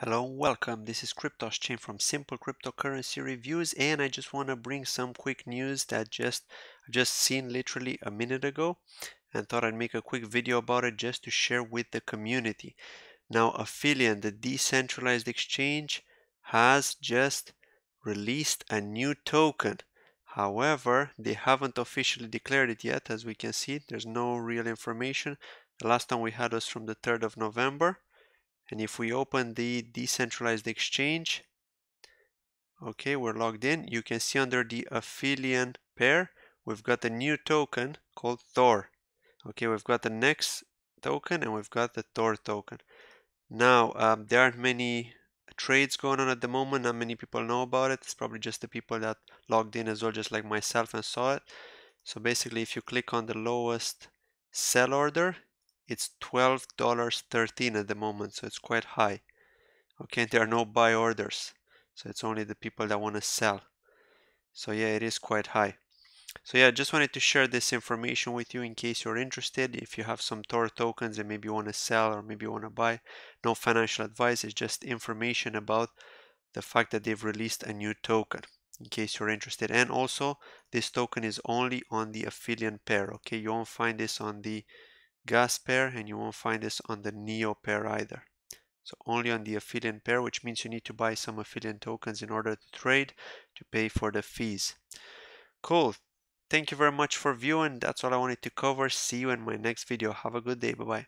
Hello, welcome. This is KryptosChain from Simple Cryptocurrency Reviews, and I just want to bring some quick news that I just seen literally a minute ago and thought I'd make a quick video about it just to share with the community. Now, Aphelion, the decentralized exchange, has just released a new token. However, they haven't officially declared it yet. As we can see, there's no real information. The last time we had was from the 3rd of November. And if we open the decentralized exchange, okay, we're logged in. You can see under the Aphelion pair, we've got a new token called Thor. Okay, we've got the next token and we've got the Thor token. Now, there aren't many trades going on at the moment. Not many people know about it. It's probably just the people that logged in as well, just like myself, and saw it. So basically, if you click on the lowest sell order, it's $12.13 at the moment, so it's quite high. Okay, and there are no buy orders, so it's only the people that want to sell. So yeah, it is quite high. So yeah, I just wanted to share this information with you in case you're interested. If you have some Thor tokens and maybe you want to sell or maybe you want to buy, no financial advice, it's just information about the fact that they've released a new token, in case you're interested. And also, this token is only on the Aphelion pair. Okay, you won't find this on the Gas pair, and you won't find this on the NEO pair either. So only on the Aphelion pair, which means you need to buy some Aphelion tokens in order to trade to pay for the fees. Cool. Thank you very much for viewing. That's all I wanted to cover. See you in my next video. Have a good day. Bye-bye.